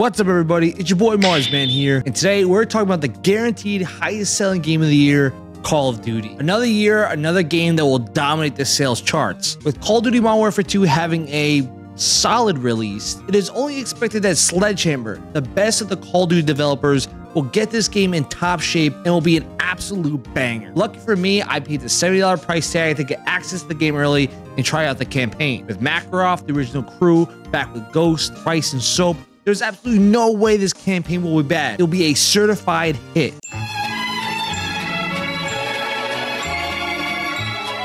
What's up, everybody? It's your boy Marsman here, and today we're talking about the guaranteed highest selling game of the year, Call of Duty. Another year, another game that will dominate the sales charts. With Call of Duty Modern Warfare 2 having a solid release, it is only expected that Sledgehammer, the best of the Call of Duty developers, will get this game in top shape and will be an absolute banger. Lucky for me, I paid the $70 price tag to get access to the game early and try out the campaign. With Makarov, the original crew, back with Ghost, Price, and Soap, there's absolutely no way this campaign will be bad. It'll be a certified hit.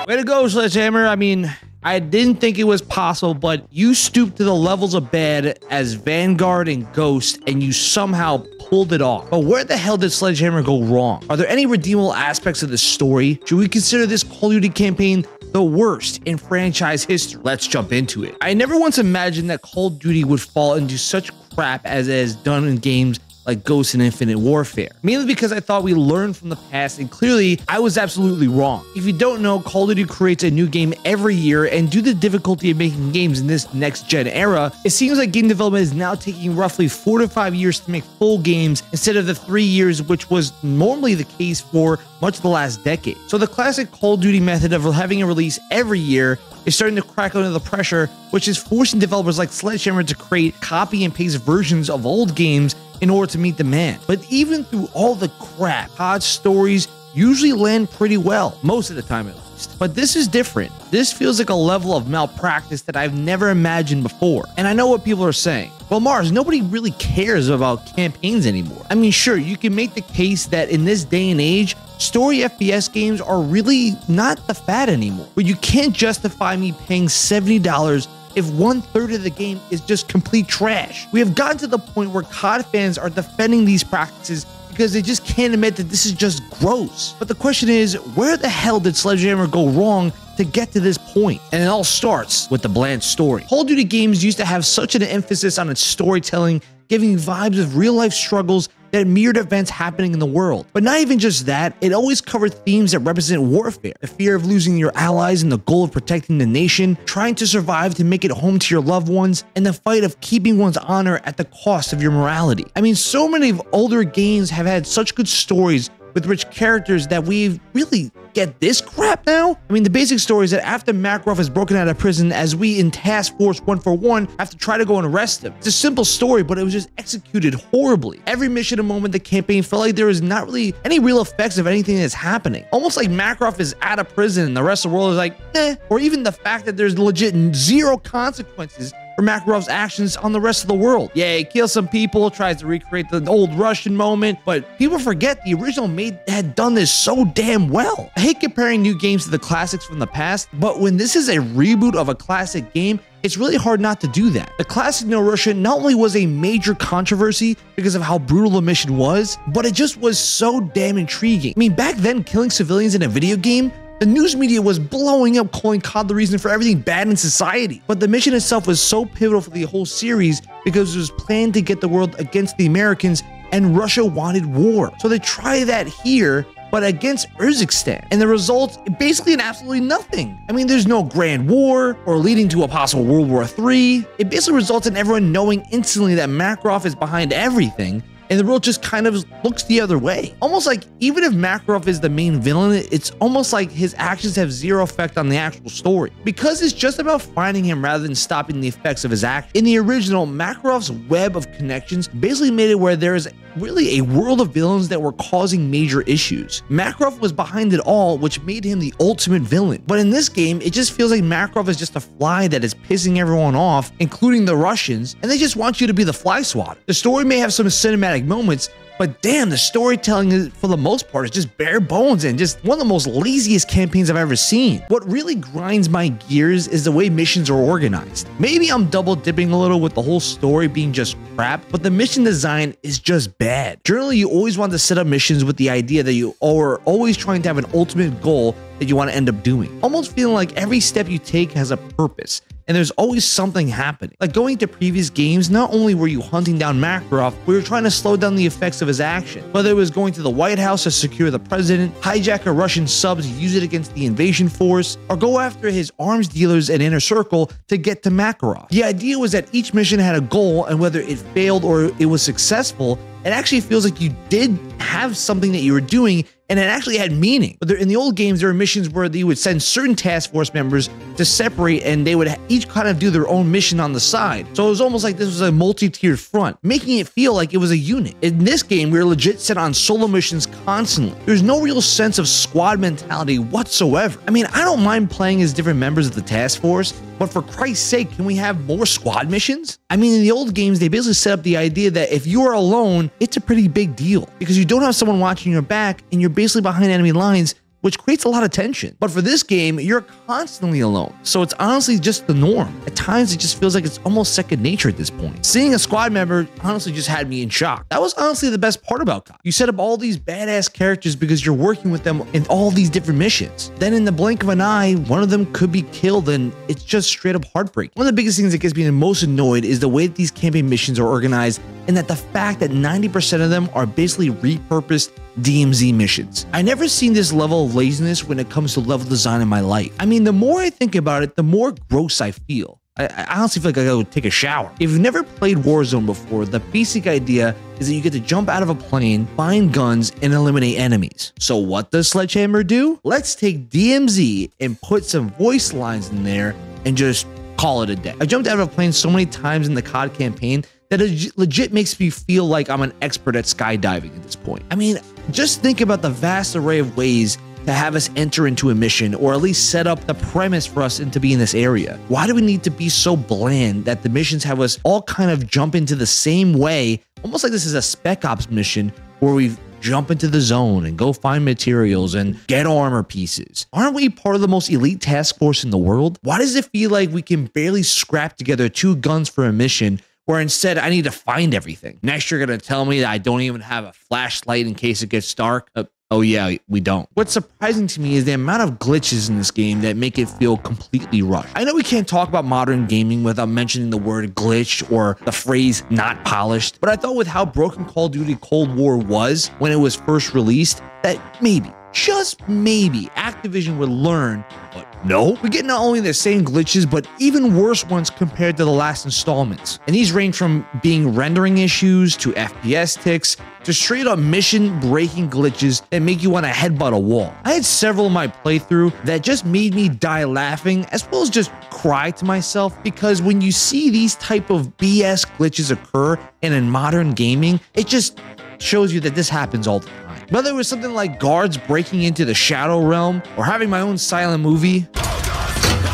Way to go, Sledgehammer. I mean, I didn't think it was possible, but you stooped to the levels of bad as Vanguard and Ghost, and you somehow pulled it off. But where the hell did Sledgehammer go wrong? Are there any redeemable aspects of the story? Should we consider this Call of Duty campaign the worst in franchise history? Let's jump into it. I never once imagined that Call of Duty would fall into such crap as it has done in games like Ghost and Infinite Warfare, mainly because I thought we learned from the past, and clearly I was absolutely wrong. If you don't know, Call of Duty creates a new game every year, and due to the difficulty of making games in this next-gen era, it seems like game development is now taking roughly 4 to 5 years to make full games instead of the 3 years which was normally the case for much of the last decade. So the classic Call of Duty method of having a release every year is starting to crack under the pressure, which is forcing developers like Sledgehammer to create copy and paste versions of old games in order to meet demand. But even through all the crap, COD's stories usually land pretty well, most of the time at least. But this is different. This feels like a level of malpractice that I've never imagined before. And I know what people are saying. Well, Mars, nobody really cares about campaigns anymore. I mean, sure, you can make the case that in this day and age, story FPS games are really not the fad anymore. But you can't justify me paying $70 if 1/3 of the game is just complete trash. We have gotten to the point where COD fans are defending these practices because they just can't admit that this is just gross. But the question is, where the hell did Sledgehammer go wrong to get to this point? And it all starts with the bland story. Call of Duty games used to have such an emphasis on its storytelling, giving vibes of real-life struggles that mirrored events happening in the world. But not even just that, it always covered themes that represent warfare, the fear of losing your allies and the goal of protecting the nation, trying to survive to make it home to your loved ones, and the fight of keeping one's honor at the cost of your morality. I mean, so many of older games have had such good stories with rich characters that we really get this crap now? I mean, the basic story is that after Makarov is broken out of prison, as we in Task Force 141 have to try to go and arrest him. It's a simple story, but it was just executed horribly. Every mission and moment of the campaign felt like there was not really any real effects of anything that's happening. Almost like Makarov is out of prison and the rest of the world is like, eh. Or even the fact that there's legit zero consequences for Makarov's actions on the rest of the world. Yeah, he kills some people, tries to recreate the old Russian moment, but people forget the original made had done this so damn well. I hate comparing new games to the classics from the past, but when this is a reboot of a classic game, it's really hard not to do that. The classic No Russia not only was a major controversy because of how brutal the mission was, but it just was so damn intriguing. I mean, back then, killing civilians in a video game, the news media was blowing up, calling COD the reason for everything bad in society. But the mission itself was so pivotal for the whole series because it was planned to get the world against the Americans, and Russia wanted war. So they try that here, but against Urzikstan. And the results, basically an absolutely nothing. I mean, there's no grand war or leading to a possible World War III. It basically results in everyone knowing instantly that Makarov is behind everything, and the world just kind of looks the other way. Almost like, even if Makarov is the main villain, it's almost like his actions have zero effect on the actual story, because it's just about finding him rather than stopping the effects of his actions. In the original, Makarov's web of connections basically made it where there is really a world of villains that were causing major issues. Makarov was behind it all, which made him the ultimate villain. But in this game, it just feels like Makarov is just a fly that is pissing everyone off, including the Russians, and they just want you to be the fly swatter. The story may have some cinematic moments, but damn, the storytelling is, for the most part, is just bare bones and just one of the most laziest campaigns I've ever seen. What really grinds my gears is the way missions are organized. Maybe I'm double dipping a little with the whole story being just crap, but the mission design is just bad. Generally, you always want to set up missions with the idea that you are always trying to have an ultimate goal that you want to end up doing. Almost feeling like every step you take has a purpose. and there's always something happening. Like going to previous games, not only were you hunting down Makarov, but you were trying to slow down the effects of his action. Whether it was going to the White House to secure the president, hijack a Russian sub to use it against the invasion force, or go after his arms dealers and inner circle to get to Makarov. The idea was that each mission had a goal, and whether it failed or it was successful, it actually feels like you did have something that you were doing, and it actually had meaning. But in the old games, there were missions where they would send certain task force members to separate, and they would each kind of do their own mission on the side. So it was almost like this was a multi-tiered front, making it feel like it was a unit. In this game, we were legit sent on solo missions constantly. There's no real sense of squad mentality whatsoever. I mean, I don't mind playing as different members of the task force, but for Christ's sake, can we have more squad missions? I mean, in the old games, they basically set up the idea that if you are alone, it's a pretty big deal because you don't have someone watching your back and you're basically behind enemy lines, which creates a lot of tension. But for this game, you're constantly alone. So it's honestly just the norm. At times, it just feels like it's almost second nature at this point. Seeing a squad member honestly just had me in shock. That was honestly the best part about COD. You set up all these badass characters because you're working with them in all these different missions. Then in the blink of an eye, one of them could be killed, and it's just straight up heartbreaking. One of the biggest things that gets me the most annoyed is the way that these campaign missions are organized, and that the fact that 90% of them are basically repurposed DMZ missions. I never seen this level of laziness when it comes to level design in my life. I mean, the more I think about it, the more gross I feel. I honestly feel like I gotta take a shower. If you've never played Warzone before, the basic idea is that you get to jump out of a plane, find guns, and eliminate enemies. So what does Sledgehammer do? Let's take DMZ and put some voice lines in there and just call it a day. I jumped out of a plane so many times in the COD campaign that it legit makes me feel like I'm an expert at skydiving at this point. I mean, just think about the vast array of ways to have us enter into a mission, or at least set up the premise for us to be in this area. Why do we need to be so bland that the missions have us all kind of jump into the same way, almost like this is a Spec Ops mission where we jump into the zone and go find materials and get armor pieces? Aren't we part of the most elite task force in the world? Why does it feel like we can barely scrap together 2 guns for a mission, where instead I need to find everything? Next, you're going to tell me that I don't even have a flashlight in case it gets dark. Oh yeah, we don't. What's surprising to me is the amount of glitches in this game that make it feel completely rushed. I know we can't talk about modern gaming without mentioning the word glitch or the phrase not polished, but I thought with how broken Call of Duty Cold War was when it was first released, that maybe, just maybe, Activision would learn, but no, we get not only the same glitches, but even worse ones compared to the last installments. And these range from being rendering issues to FPS ticks to straight up mission breaking glitches that make you want to headbutt a wall. I had several in my playthrough that just made me die laughing, as well as just cry to myself, because when you see these type of BS glitches occur, and in modern gaming, it just shows you that this happens all the time. Whether it was something like guards breaking into the Shadow Realm, or having my own silent movie.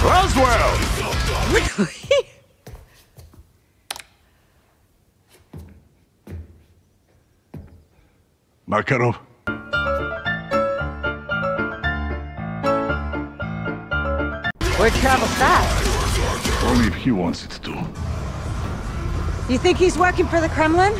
Roswell! Really? Makarov. Word travels fast. Only if he wants it to. You think he's working for the Kremlin?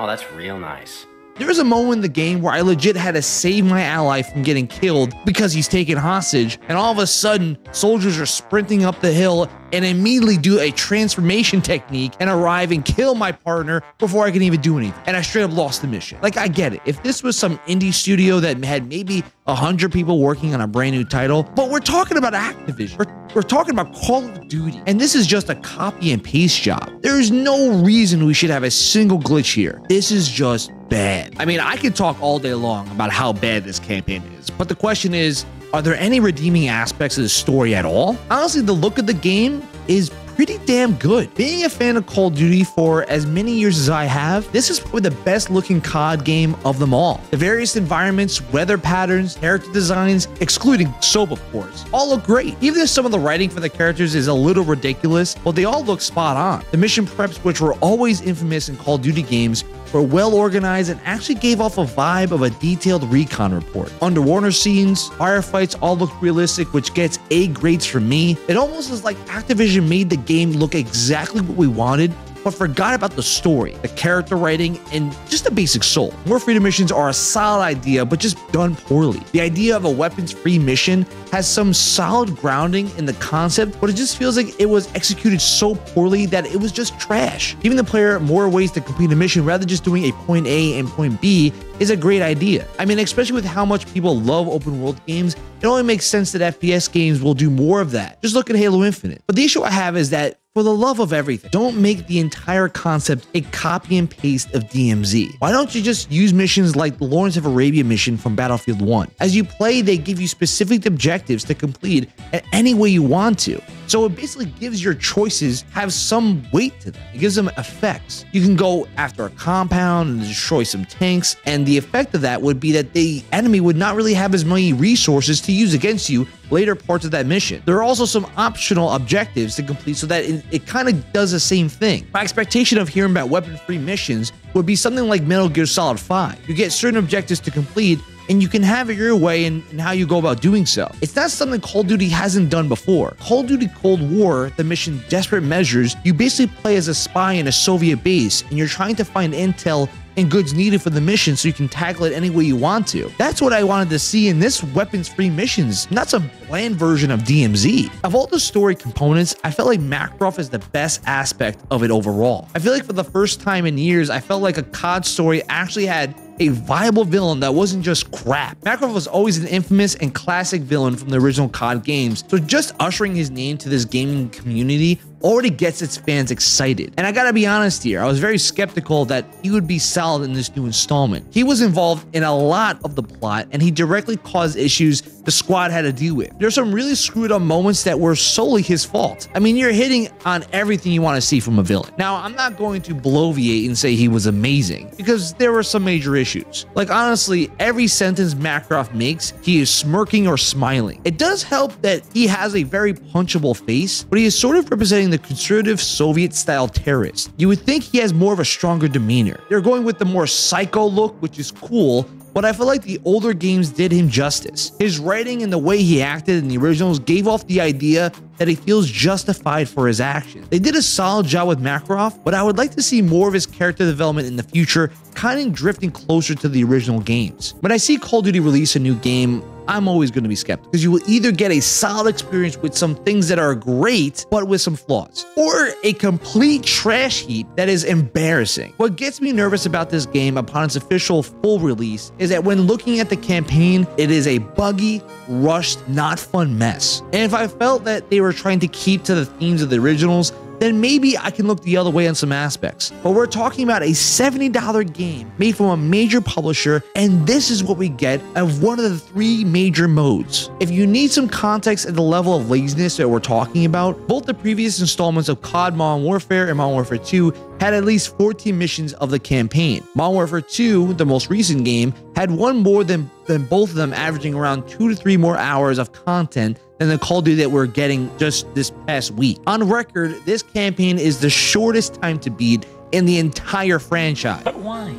Oh, that's real nice. There was a moment in the game where I legit had to save my ally from getting killed because he's taken hostage, and all of a sudden, soldiers are sprinting up the hill and immediately do a transformation technique and arrive and kill my partner before I can even do anything. And I straight up lost the mission. Like, I get it. If this was some indie studio that had maybe 100 people working on a brand new title, but we're talking about Activision. We're talking about Call of Duty. And this is just a copy and paste job. There's no reason we should have a single glitch here. This is just bad. I mean, I could talk all day long about how bad this campaign is, but the question is, are there any redeeming aspects of the story at all? Honestly, the look of the game is pretty damn good. Being a fan of Call of Duty for as many years as I have, this is probably the best looking COD game of them all. The various environments, weather patterns, character designs, excluding Soap of course, all look great. Even if some of the writing for the characters is a little ridiculous, well, they all look spot on. The mission preps, which were always infamous in Call of Duty games, were well organized and actually gave off a vibe of a detailed recon report. Underwater scenes, firefights all look realistic, which gets A grades from me. It almost is like Activision made the game look exactly what we wanted, but forgot about the story, the character writing, and just the basic soul. More freedom missions are a solid idea, but just done poorly. The idea of a weapons-free mission has some solid grounding in the concept, but it just feels like it was executed so poorly that it was just trash. Giving the player more ways to complete a mission rather than just doing a point A and point B is a great idea. I mean, especially with how much people love open world games, it only makes sense that FPS games will do more of that. Just look at Halo Infinite. But the issue I have is that, for the love of everything, don't make the entire concept a copy and paste of DMZ. Why don't you just use missions like the Lawrence of Arabia mission from Battlefield 1? As you play, they give you specific objectives to complete in any way you want to. So it basically gives your choices have some weight to them. It gives them effects. You can go after a compound and destroy some tanks, and the effect of that would be that the enemy would not really have as many resources to use against you later parts of that mission. There are also some optional objectives to complete so that it kind of does the same thing. My expectation of hearing about weapon-free missions would be something like Metal Gear Solid 5. You get certain objectives to complete, and you can have it your way in how you go about doing so. It's not something Call of Duty hasn't done before. Call of Duty Cold War, the mission Desperate Measures, you basically play as a spy in a Soviet base, and you're trying to find intel and goods needed for the mission so you can tackle it any way you want to. That's what I wanted to see in this weapons-free missions, not some bland version of DMZ. Of all the story components, I felt like Makarov is the best aspect of it overall. I feel like for the first time in years, I felt like a COD story actually had a viable villain that wasn't just crap. Makarov was always an infamous and classic villain from the original COD games, so just ushering his name to this gaming community already gets its fans excited. And I gotta be honest here, I was very skeptical that he would be solid in this new installment. He was involved in a lot of the plot, and he directly caused issues the squad had to deal with. There's some really screwed up moments that were solely his fault. I mean, you're hitting on everything you want to see from a villain. Now, I'm not going to bloviate and say he was amazing, because there were some major issues. Like, honestly, every sentence Makarov makes, he is smirking or smiling. It does help that he has a very punchable face, but he is sort of representing the conservative Soviet-style terrorist. You would think he has more of a stronger demeanor. They're going with the more psycho look, which is cool, but I feel like the older games did him justice. His writing and the way he acted in the originals gave off the idea that he feels justified for his actions. They did a solid job with Makarov, but I would like to see more of his character development in the future, kind of drifting closer to the original games. When I see Call of Duty release a new game, I'm always going to be skeptical, because you will either get a solid experience with some things that are great, but with some flaws, or a complete trash heap that is embarrassing. What gets me nervous about this game upon its official full release is that when looking at the campaign, it is a buggy, rushed, not fun mess. And if I felt that they were trying to keep to the themes of the originals, then maybe I can look the other way on some aspects. But we're talking about a $70 game made from a major publisher, and this is what we get of one of the three major modes. If you need some context at the level of laziness that we're talking about, both the previous installments of COD Modern Warfare and Modern Warfare 2 had at least 14 missions of the campaign. Modern Warfare 2, the most recent game, had one more than both of them, averaging around 2 to 3 more hours of content than the Call of Duty that we're getting just this past week. On record, this campaign is the shortest time to beat in the entire franchise. But why?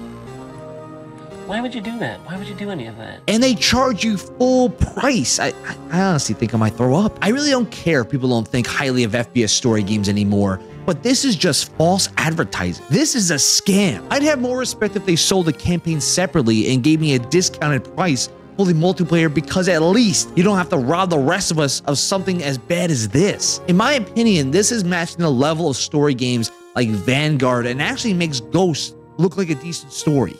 Why would you do that? Why would you do any of that? And they charge you full price. I honestly think I might throw up. I really don't care if people don't think highly of FPS story games anymore, but this is just false advertising. This is a scam. I'd have more respect if they sold the campaign separately and gave me a discounted price for the multiplayer, because at least you don't have to rob the rest of us of something as bad as this. In my opinion, this is matching the level of story games like Vanguard, and actually makes Ghost look like a decent story.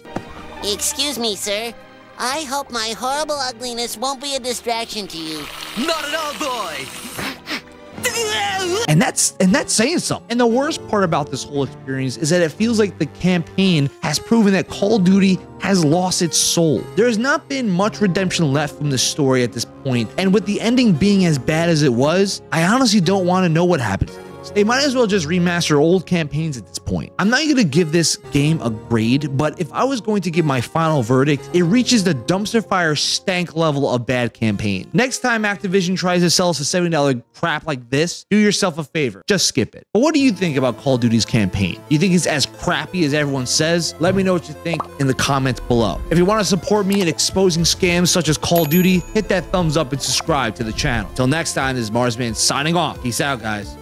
Excuse me, sir. I hope my horrible ugliness won't be a distraction to you. Not at all, boy! And that's saying something. And the worst part about this whole experience is that it feels like the campaign has proven that Call of Duty has lost its soul. There has not been much redemption left from the story at this point, and with the ending being as bad as it was, I honestly don't want to know what happens. They might as well just remaster old campaigns at this point. I'm not going to give this game a grade, but if I was going to give my final verdict, it reaches the dumpster fire stank level of bad campaign. Next time Activision tries to sell us a $70 crap like this, do yourself a favor. Just skip it. But what do you think about Call of Duty's campaign? You think it's as crappy as everyone says? Let me know what you think in the comments below. If you want to support me in exposing scams such as Call of Duty, hit that thumbs up and subscribe to the channel. Till next time, this is Marsman signing off. Peace out, guys.